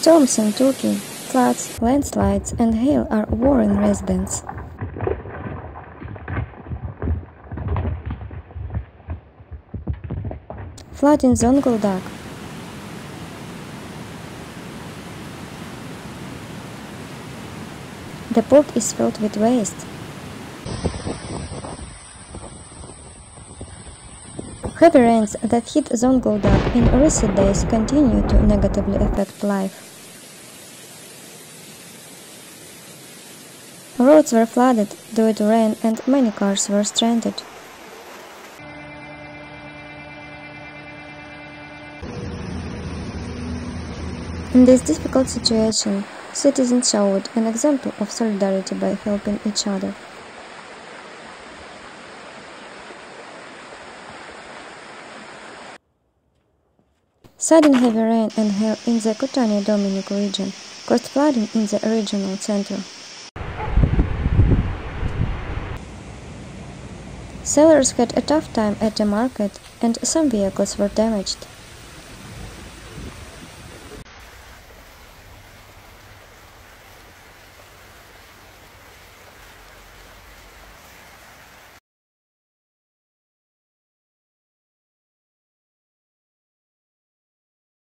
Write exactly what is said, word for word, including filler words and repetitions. Storms in Turkey, floods, landslides and hail are worrying residents. Flood in Zonguldak. The port is filled with waste. Heavy rains that hit Zonguldak in recent days continue to negatively affect life. Roads were flooded due to rain and many cars were stranded. In this difficult situation, citizens showed an example of solidarity by helping each other. Sudden heavy rain and hail in the Kütahya Domaniç region caused flooding in the regional center. Sellers had a tough time at the market and some vehicles were damaged.